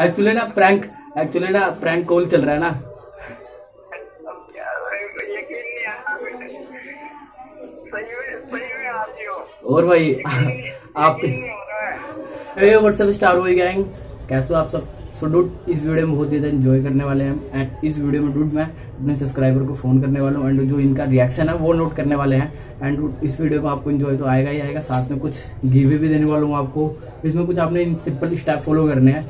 Actually ना prank call चल रहा है ना। और भाई आप व्हाट्सएप स्टार बॉय गैंग कैसे हो आप सब। सो डूड इस वीडियो में बहुत ज़्यादा एंजॉय करने वाले हैं एंड इस वीडियो में डूड मैं अपने सब्सक्राइबर को फ़ोन करने वाला हूँ एंड जो इनका रिएक्शन है वो नोट करने वाले हैं एंड इस वीडियो में आपको एंजॉय तो आएगा ही आएगा, साथ में कुछ गिवे भी देने वाला हूँ आपको। इसमें कुछ आपने सिंपल स्टेप फॉलो करने हैं।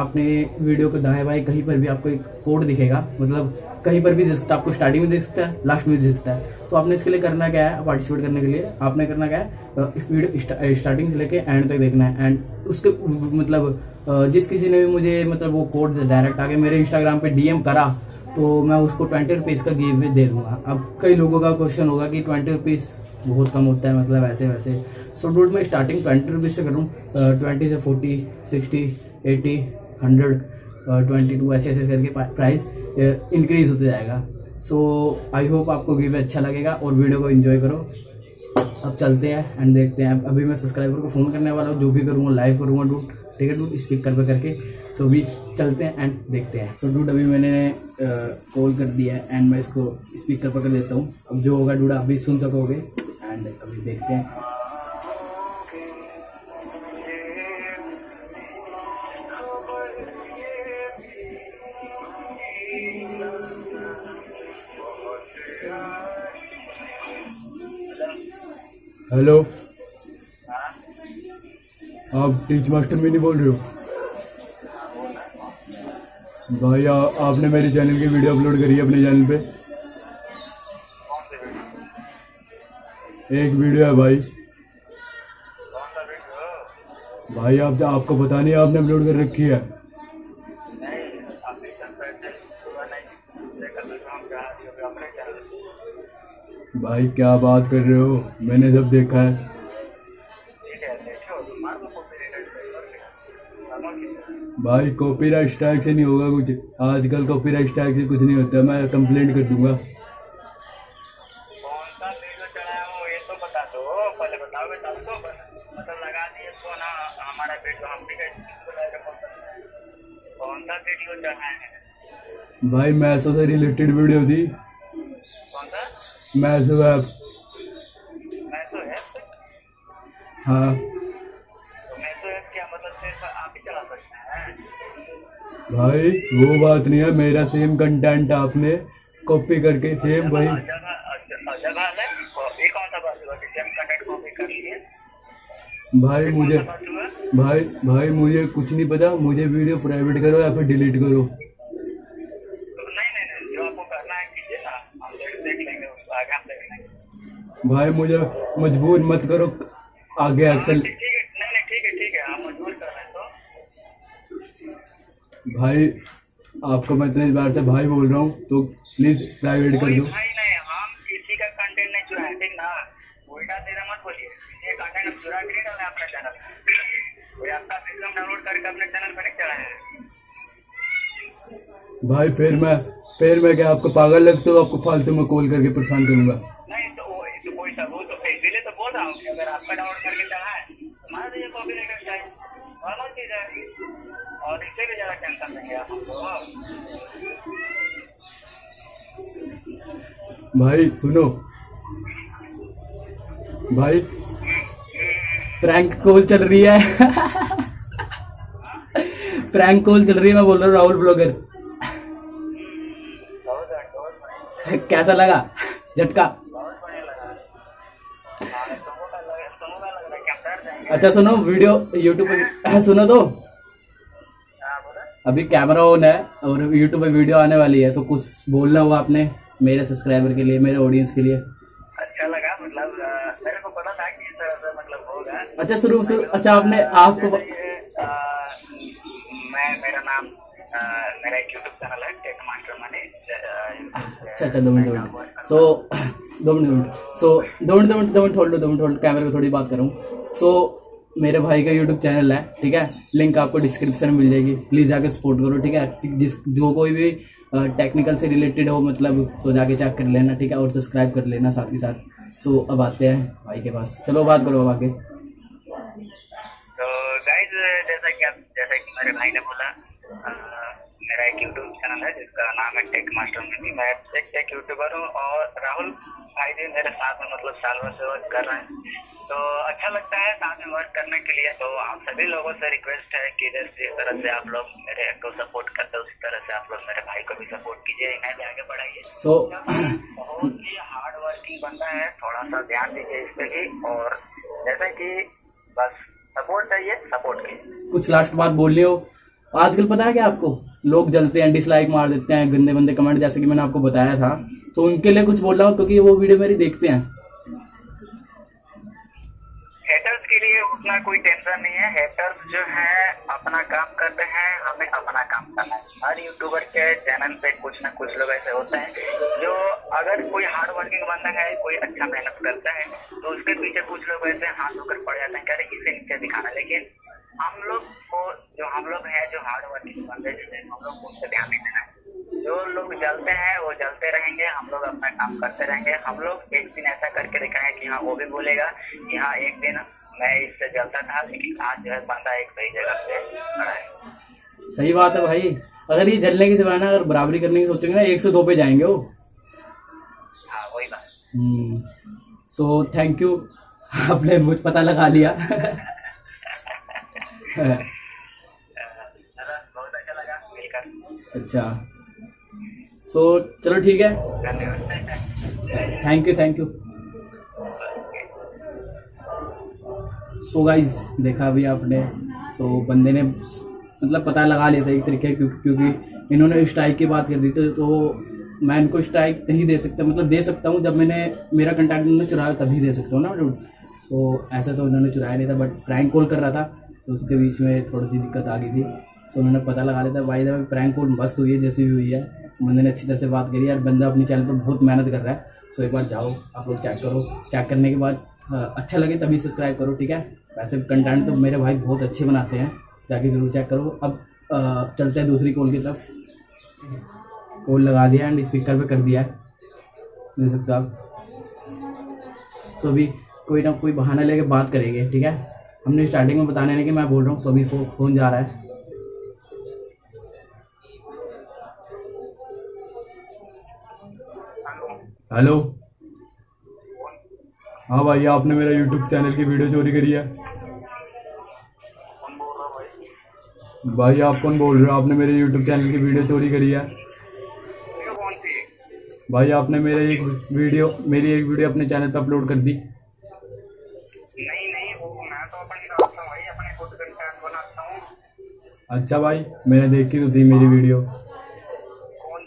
आपने वीडियो को दाएँ बाएँ कहीं पर भी आपको एक कोड दिखेगा, मतलब कहीं पर भी देख सकता है, आपको स्टार्टिंग में देख सकता है, लास्ट में देख सकता है। तो आपने इसके लिए करना क्या है, पार्टिसिपेट करने के लिए आपने करना क्या है, इस वीडियो स्टार्टिंग से लेके एंड तक देखना है एंड उसके मतलब जिस किसी ने भी मुझे मतलब वो कोड डायरेक्ट आके मेरे इंस्टाग्राम पे डीएम करा तो मैं उसको 20 रुपीज़ का गिव अवे दे दूंगा। अब कई लोगों का क्वेश्चन होगा कि 20 रुपीज़ बहुत कम होता है, मतलब ऐसे वैसे। सो डूड मैं स्टार्टिंग 20 रुपीज़ से करूँ, 20 से 40, 60, 80, 100, 22 ऐसे करके प्राइस इंक्रीज होते जाएगा। सो आई होप आपको गिव अच्छा लगेगा और वीडियो को एंजॉय करो। अब चलते हैं एंड देखते हैं। अभी मैं सब्सक्राइबर को फ़ोन करने वाला हूँ, जो भी करूँगा लाइव करूँगा डूड, ठीक है डूड, स्पीकर पे करके। सो भी चलते हैं एंड देखते हैं। सो डूड अभी मैंने कॉल कर दिया है एंड मैं इसको स्पीकर पर कर देता हूँ। अब जो होगा डूड आप भी सुन सकोगे एंड अभी देखते हैं। हेलो, आप टेक मास्टर मनी बोल रहे हो भाई? आपने मेरे चैनल की वीडियो अपलोड करी है अपने चैनल पे। एक वीडियो है भाई भाई आप आपको पता नहीं आपने अपलोड कर रखी है। भाई क्या बात कर रहे हो, मैंने जब देखा है। भाई कॉपीराइट स्ट्राइक से नहीं होगा कुछ, आजकल कॉपीराइट स्ट्राइक से कुछ नहीं होता, मैं कंप्लेंट कर दूंगा। भाई मैथ्स से रिलेटेड वीडियो थी। हाँ क्या मतलब सिर्फ आप ही चला सकते हैं? भाई वो बात नहीं है, मेरा सेम कंटेंट आपने कॉपी करके सेम भाई भाई मुझे भाई भाई मुझे कुछ नहीं पता, मुझे वीडियो प्राइवेट करो या फिर डिलीट करो। भाई मुझे मजबूर मत करो आगे एक्शन। ठीक है आप मजबूर कर रहे हो। भाई आपको मैं इतने बार से भाई बोल रहा हूँ तो प्लीज प्राइवेट कर दो। भाई नहीं, हम किसी का कंटेंट नहीं चुराएंगे ना, उल्टा तेरा मत बोलिए। ये कंटेंट हम चुरा के नहीं अपने चैनल पे, आपका सिस्टम डाउनलोड करके अपने चैनल पे चलाया है। भाई फिर मैं क्या आपको पागल लगता हूँ, आपको फालतू में कॉल करके परेशान करूँगा? अगर आपका डाउनलोड करके चला है मान लीजिए कॉपीराइट स्ट्राइक नॉर्मल चीज है और इससे भी ज्यादा टेंशन देंगे आप हमको। भाई सुनो भाई प्रैंक कॉल चल रही है। प्रैंक कॉल चल रही है, मैं बोल रहा हूँ राहुल ब्लॉगर। कैसा लगा झटका? अच्छा सुनो, वीडियो यूट्यूब पे सुनो तो अभी कैमरा ऑन है और यूट्यूब पे वीडियो आने वाली है, तो कुछ बोलना हुआ आपने मेरे सब्सक्राइबर के लिए, मेरे ऑडियंस के लिए। अच्छा लगा, मतलब मेरे को पता था कि इस तरह से मतलब होगा। अच्छा अच्छा आपने आपको मेरा नाम मेरा एक यूट्यूब चैनल है टेक मास्टर मनी। अच्छा 2 minute so 2 minute so 2 minute hold, कैमरे पे थोड़ी बात करूँ। सो मेरे भाई का यूट्यूब चैनल है, ठीक है, लिंक आपको डिस्क्रिप्शन में मिल जाएगी, प्लीज़ जाके सपोर्ट करो, ठीक है। जो कोई भी टेक्निकल से रिलेटेड हो मतलब तो जाके चेक कर लेना, ठीक है, और सब्सक्राइब कर लेना साथ ही साथ। सो अब आते हैं भाई के पास, चलो बात करो अब आगे। तो गाइस जैसा कि मेरे भाई ने बोला मेरा एक यूट्यूब चैनल है जिसका नाम है टेक मास्टर मनी। मैं एक टेक यूट्यूबर हूँ और राहुल भाई जी मेरे साथ में मतलब साल भर से वर्क कर रहे हैं तो अच्छा लगता है साथ में वर्क करने के लिए। तो आप सभी लोगों से रिक्वेस्ट है कि जैसे इस तरह से आप लोग मेरे को सपोर्ट करते उसी तरह से आप लोग मेरे भाई को भी सपोर्ट कीजिए, इन्हें भी आगे बढ़ाइए। बहुत ही हार्ड वर्किंग बनता है, थोड़ा सा ध्यान दीजिए इस पर भी। और जैसा कि बस सपोर्ट चाहिए, सपोर्ट कीजिए। कुछ लास्ट बात बोल रहे हो। आजकल पता है क्या आपको, लोग जलते हैं, डिसलाइक मार देते हैं, गंदे बंदे कमेंट, जैसे कि मैंने आपको बताया था। तो उनके लिए कुछ बोल रहा हूँ क्योंकि वो वीडियो मेरी देखते हैं। हेटर्स के लिए उतना कोई टेंशन नहीं है। हेटर्स जो है अपना काम करते हैं, हमें अपना काम करना है। हर यूट्यूबर के चैनल पे कुछ ना कुछ लोग ऐसे होते हैं जो अगर कोई हार्ड वर्किंग बंदा है, कोई अच्छा मेहनत करता है तो उसके पीछे कुछ लोग ऐसे हाथ होकर पड़ जाते हैं, कह रहे इसे नीचे दिखाना। लेकिन हम लोग को जो हम लोग हैं जो हार्ड वर्किंग बंदे हैं हम लोग उनसे ध्यान नहीं देना। जो लोग जलते हैं वो जलते रहेंगे, हम लोग अपना काम करते रहेंगे। हम लोग एक दिन ऐसा करके दिखाएं कि हाँ वो भी बोलेगा कि हाँ एक दिन मैं इससे जलता था लेकिन आज जो है बंदा एक सही जगह पे खड़ा है। सही बात है भाई, अगर ये जलने की जमाना अगर बराबरी करने की सोचेंगे ना 102 पे जाएंगे वो। हाँ वही बात। सो थैंक यू, आपने मुझ पता लगा लिया। बहुत अच्छा लगा मिलकर। अच्छा सो चलो ठीक है, thank you thank you. So guys देखा अभी आपने, सो बंदे ने मतलब पता लगा लिया था एक तरीके, क्योंकि इन्होंने स्ट्राइक की बात कर दी थी तो मैं इनको स्ट्राइक नहीं दे सकता, मतलब दे सकता हूँ जब मैंने मेरा कंटेंट उन्होंने चुराया तभी दे सकता हूँ ना डूड। सो ऐसा तो उन्होंने चुराया नहीं था बट प्रैंक कॉल कर रहा था तो उसके बीच में थोड़ी सी दिक्कत आ गई थी। सो उन्होंने पता लगा लिया था भाई साहब। प्रैंक कॉल मस्त हुई है, जैसी भी हुई है बंदे ने अच्छी तरह से बात करी यार। बंदा अपने चैनल पर बहुत मेहनत कर रहा है। सो एक बार जाओ आप लोग चेक करो, चेक करने के बाद अच्छा लगे तभी सब्सक्राइब करो, ठीक है। वैसे कंटेंट तो मेरे भाई बहुत अच्छे बनाते हैं, जाके ज़रूर चेक करो। अब चलते हैं दूसरी कॉल की तरफ। कॉल लगा दिया एंड स्पीकर पर कर दिया है, दे सकते हो आप। सो अभी कोई ना कोई बहाना लेके बात करेंगे, ठीक है। हमने स्टार्टिंग में बताने नहीं कि मैं बोल रहा हूँ। सो अभी फोन जा रहा है। हेलो हाँ भाई, आपने मेरा यूट्यूब चैनल की वीडियो चोरी करी है। कौन बोल रहा भाई? भाई आप कौन बोल रहे हो? आपने मेरे यूट्यूब चैनल की वीडियो चोरी करी है भाई। आपने मेरी एक वीडियो अपने चैनल पर अपलोड कर दी। अच्छा भाई मैंने देखी तो थी मेरी वीडियो। कौन?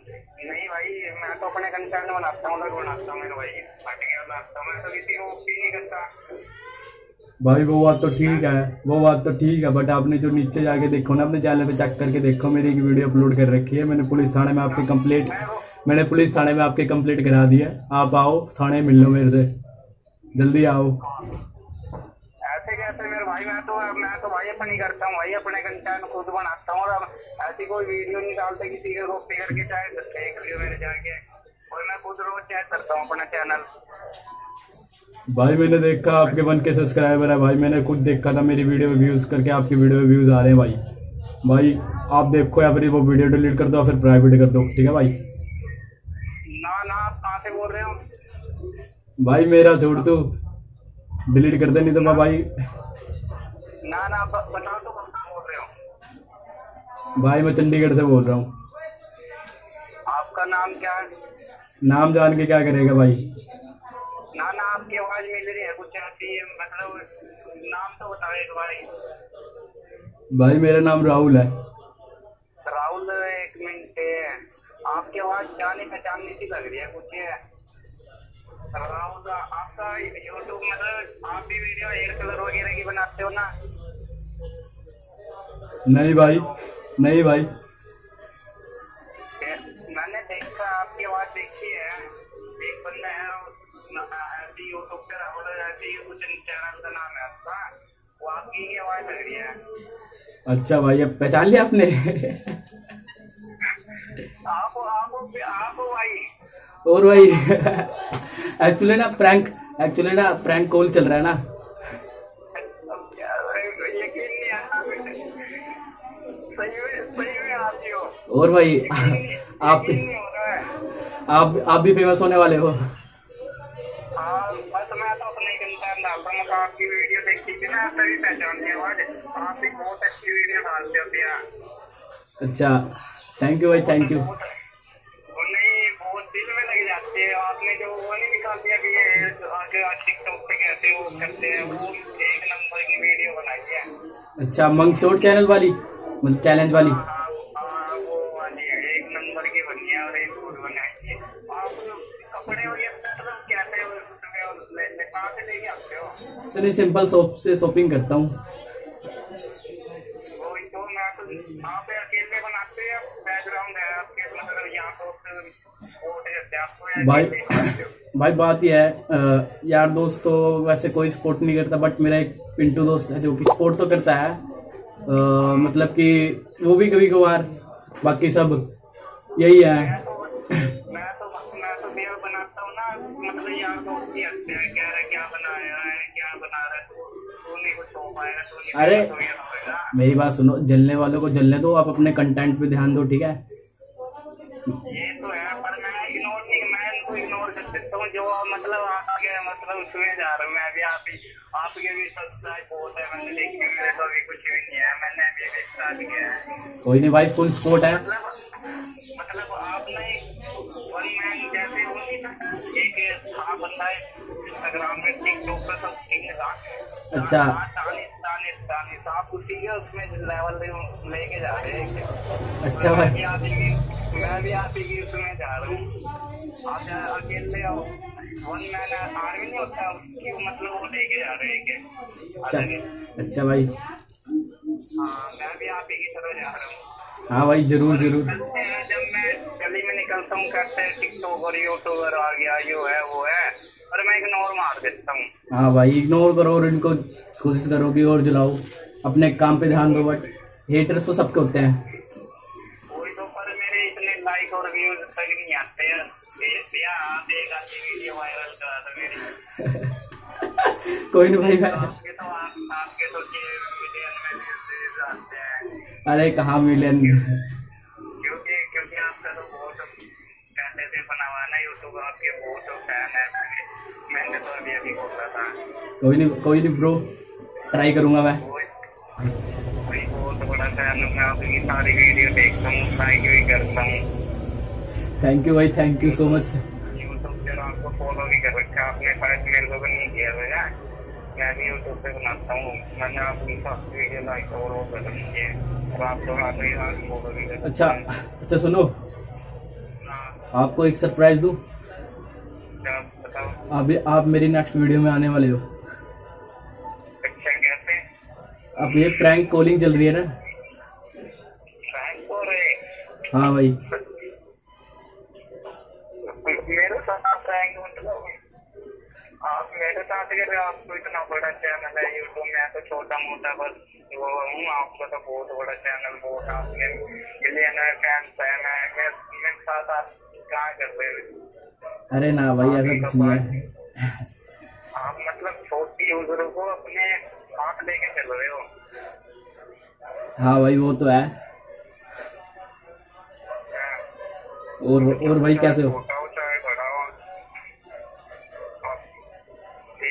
नहीं भाई मैं तो अपने कंटेंट बनाता हूँ, बनाता हूँ मेरे भाई, बनाता हूँ मैं तो किसी को नहीं करता भाई। वो बात तो ठीक है, वो बात तो ठीक है बट आपने जो नीचे जाके देखो ना, अपने चैनल पे चेक करके देखो, मेरी एक वीडियो अपलोड कर रखी है। मैंने पुलिस थाने में आपकी कंप्लेंट करा दी है। आप आओ थाने मिल लो मेरे से, जल्दी आओ। कैसे मेरे भाई? मैं तो भाई अपने ही करता हूँ भाई, अपने कंटेंट खुद बनाता हूँ और ऐसी कोई वीडियो नहीं डालते किसी के रोक करके, चाहे देख लियो मेरे जाके। और मैं खुद रोज चेक करता हूँ अपना चैनल भाई। मैंने देखा आपके 1K सब्सक्राइबर है भाई, मैंने खुद देखा था मेरी वीडियो में व्यूज करके आपकी वीडियो में व्यूज आ रहे हैं भाई। भाई आप देखो या फिर वो वीडियो डिलीट कर दो फिर प्राइवेट कर दो, ठीक है भाई। ना आप कहाँ से बोल रहे हो भाई? मेरा छोड़ दो, डिलीट कर दे नहीं तो मैं भाई। ना बताओ तो कहाँ बोल रहे हो? भाई मैं चंडीगढ़ से बोल रहा हूँ। आपका नाम क्या है? नाम जान के क्या करेगा भाई? ना आपकी आवाज मिल रही है कुछ ऐसी, मतलब नाम तो बताओ एक बार। भाई मेरा नाम राहुल है। राहुल, एक मिनट, आपकी आवाज जाने पहचानने की लग रही है कुछ है। राहुल आपका यूट्यूब मतलब आप भी वीडियो हेयर कलर वगैरह की बनाते हो ना? नहीं भाई मैंने देखा, आपकी आवाज देखी है। एक बंदा है यूट्यूब पे राहुल चैनल का नाम है आपका, वो आपकी ही आवाज लग रही है। अच्छा भाई अब पहचान लिया आपने? आप भाई और भाई एक्चुअली ना प्रैंक कॉल चल रहा है ना। यकीन नहीं और भाई आप भी फेमस होने वाले हो। बस मैं तो अपने इंसान मतलब आपकी वीडियो देखी थी ना, आपसे भी पहचान लिया और आप भी बहुत अच्छी वीडियो डालते हो भैया। अच्छा थैंक यू भाई, थैंक यू। नहीं बहुत दिल में लग जाती है, आपने जो वो नहीं निकाल दिया कि ये आगे आज टिकटॉक पे कैसे वो करते हैं, वो एक नंबर की वीडियो बनाई है। अच्छा मंग शॉर्ट चैनल वाली मतलब चैलेंज वाली, वो वाली एक नंबर की बनी है और एक फूड बनाई है। आप कपड़े वगैरह कैसे कहाँ से लेके आते हो? चलिए सिंपल शॉप से शॉपिंग करता हूँ। आप अकेले बनाते हैं, बैकग्राउंड है आपके मतलब यहाँ तो भाई बात यह है यार दोस्त तो वैसे कोई स्पोर्ट नहीं करता, बट मेरा एक पिंटू दोस्त है जो कि स्पोर्ट तो करता है, मतलब कि वो भी कभी कभार, बाकी सब यही है। मैं तो भैया बनाता हूँ ना, मतलब यार दोस्त ही हंसते हैं, कह रहे क्या बनाया है क्या बना रहा है, तो नहीं कुछ हो पाएगा तो नहीं। अरे मेरी बात सुनो, जलने वालों को जलने दो, आप अपने कंटेंट पे ध्यान दो, ठीक है? ये तो है, पर मैं इग्नोर नहीं, मैं इनको इग्नोर कर सकता हूँ जो मतलब आपके मतलब उसमें जा रहा हूँ मैं अभी। आपके भी सब्सक्राइब बहुत है, मैंने देखी मेरे तो अभी कुछ भी नहीं है, मैंने अभी देखा भी किया है। कोई नहीं भाई, फुल सपोर्ट है। मतलब आपने वन मैन जैसे वो नहीं एक बंदा इंस्टाग्राम में टिकटॉक पर सब ठीक है। अच्छा आप उसी के उसमें लेवल लेके जा रहे हैं। अच्छा भाई मैं भी आप ही की उसमें जा रहा हूँ, आप अकेले आओ, वन मैन आर्मी नहीं होता उसकी मतलब वो लेके जा रहे हैं। अच्छा भाई हाँ मैं भी आप ही की तरह जा रहा हूँ। हाँ भाई जरूर जरूर। जब मैं गली में निकलता हूँ करते हैं टिकटॉक और यूट्यूबर आ गया यो है वो है, और मैं इग्नोर मार देता हूँ। हाँ भाई इग्नोर करो और इनको कोशिश करो कि और जलाओ, अपने काम पे ध्यान दो, बट हेटर्स तो सबके होते हैं। वही तो, पर मेरे इतने लाइक और व्यूज तक नहीं आते हैं, वीडियो वायरल करा दो मेरी। कोई नहीं भाई, आपके तो मिलियन में। अरे कहाँ मिलियन, क्योंकि आपका तो बहुत पहले से बना हुआ ना यूट्यूब, आपके बहुत फैन है। मैंने तो अभी बोला था कोई नहीं ब्रो, ट्राई करूंगा मैं। बहुत बड़ा फैन हूं मैं, आपकी सारी वीडियो देखता हूं, लाइक भी करता हूं। थैंक यू भाई, thank you so much. YouTube पर आपको फॉलो भी कर रखा आपने, शायद मेरे को भी नहीं किया है। मैं भी यूट्यूब पे बनाता हूँ, मैंने आपकी फर्स्ट वीडियो लाइक और कर रखी है, और आप तो आते ही फॉलो भी कर। अच्छा सुनो, आपको एक सरप्राइज दूं, आप मेरी नेक्स्ट वीडियो में आने वाले हो। अब ये प्रैंक कॉलिंग चल रही है ना? प्रैंक हो रहे? हाँ भाई मेरे साथ प्रैंक, मतलब आप मेरे साथ कर रहे हो। आपको इतना बड़ा चैनल है यूट्यूब में, मैं तो छोटा मोटा बस वो हूँ, आपका तो बहुत बड़ा चैनल, बहुत आपके मिलियन है फैंस है। मैं मेरे साथ आप क्या कर रहे हो? अरे ना भाई ऐसा कुछ नहीं है, आप मतलब छोटी यूजरों को अपने आप लेके चल रहे हो। हाँ भाई वो तो है। और भाई कैसे हो? चाहे बड़ा हो,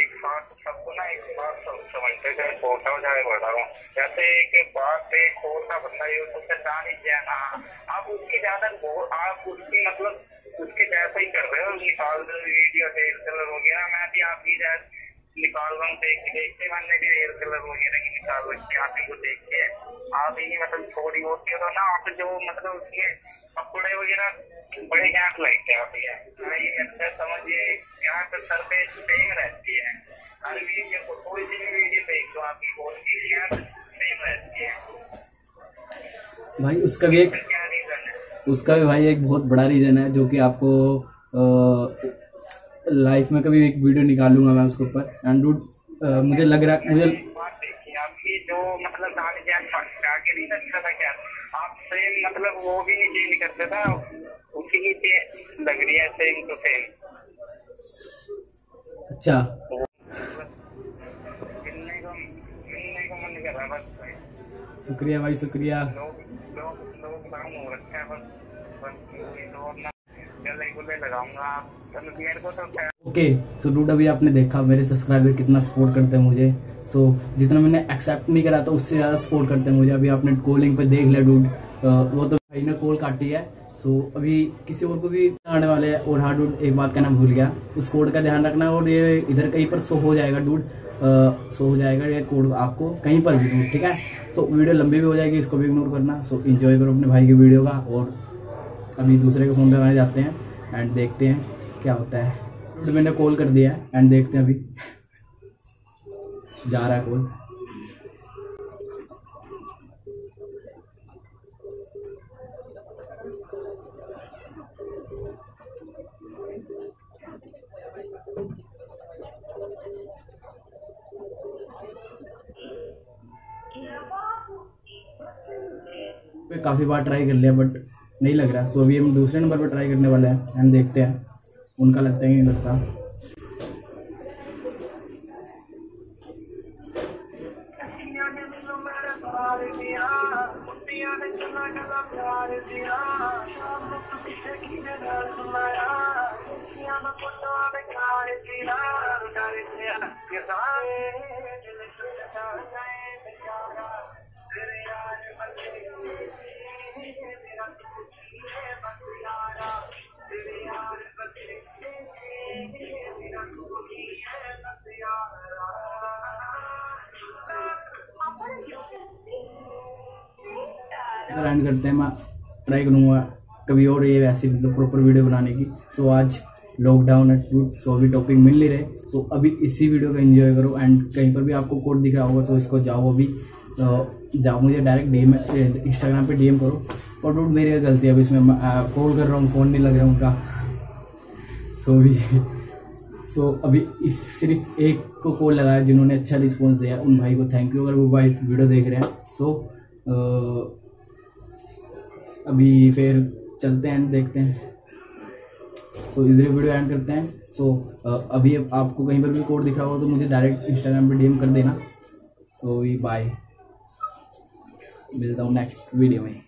एक साथ सबको ना एक साथ समझते, चाहे छोटा हो चाहे बड़ा हो। जैसे एक बात पे छोटा बंदा ये उससे जा नहीं गया ना, आप उसकी ज्यादा आप उसकी मतलब उसके जैसा ही कर रहे हो, निकाल दो वीडियो सेल्स हो गया। मैं भी आपकी जैसे निकाल रहा हूँ, देखते मैंने भी हेयर कलर वगैरह की निकाल रखी है। आप इनको देखिए, आप ही मतलब थोड़ी होती है तो ना आप जो मतलब उसके कपड़े वगैरह बड़े गैप लगते हैं। आप ये लगता है समझिए यहाँ पे सर पे सेम रहती है हर वीडियो को, कोई सी भी वीडियो देख दो आपकी बहुत गैप सेम रहती है। भाई उसका भी एक क्या रीजन है? उसका भी भाई एक बहुत बड़ा रीजन है, जो कि आपको लाइफ में कभी एक वीडियो निकालूंगा मैं उसके ऊपर। एंड डूड मुझे लग रहा है, मुझे आपकी जो मतलब दाढ़ी जाके नहीं लगता था क्या आप सेम मतलब वो भी नहीं चेंज करते था, उसी की चेंज लग रही है सेम टू सेम। अच्छा मिलने को मन कर रहा है बस। शुक्रिया भाई शुक्रिया। लोग नाम हो रखा है बस ओके सो डूड अभी आपने देखा मेरे सब्सक्राइबर कितना सपोर्ट करते हैं मुझे। सो जितना मैंने एक्सेप्ट नहीं करा था उससे ज़्यादा सपोर्ट करते हैं मुझे। अभी आपने कॉलिंग पे देख लिया डूड, वो तो भाई ने कॉल काटी है। सो अभी किसी और को भी आने वाले हैं। और हाँ डूड, एक बात कहना भूल गया, उस कोड का ध्यान रखना। और ये इधर कहीं पर शो हो जाएगा डूड, शो हो जाएगा ये कोड आपको कहीं पर भी डूड, ठीक है। सो वीडियो लंबी भी हो जाएगी, इसको भी इग्नोर करना। सो इन्जॉय करो अपने भाई की वीडियो का। और अभी दूसरे के फ़ोन लगाने जाते हैं एंड देखते हैं क्या होता है। डूड मैंने कॉल कर दिया है एंड देखते हैं अभी जा रहा है कॉल। काफ़ी बार ट्राई कर लिया बट नहीं लग रहा। सो अभी हम दूसरे नंबर पर ट्राई करने वाले हैं एंड देखते हैं उनका लगता है कि नहीं लगता। एंड करते हैं, मैं ट्राई करूँगा कभी और ये वैसी मतलब प्रॉपर वीडियो बनाने की। सो आज लॉकडाउन है डूड, सो अभी टॉपिक मिल नहीं रहे। सो अभी इसी वीडियो का एंजॉय करो। एंड कहीं पर भी आपको कोड दिख रहा होगा तो इसको जाओ अभी जाओ, मुझे डायरेक्ट डीएम इंस्टाग्राम पे डीएम करो। और डूड मेरी गलती है, अभी इसमें कॉल कर रहा हूँ, फ़ोन नहीं लग रहा है उनका। सो अभी इस सिर्फ एक को कॉल लगाया जिन्होंने अच्छा रिस्पॉन्स दिया, उन भाई को थैंक यू अगर वो भाई वीडियो देख रहे हैं। सो अभी फिर चलते हैं देखते हैं। सो इधर वीडियो एंड करते हैं। सो अभी आपको कहीं पर भी कोड दिख रहा हो तो मुझे डायरेक्ट इंस्टाग्राम पे डीएम कर देना। सो बाय, मिलता हूँ नेक्स्ट वीडियो में।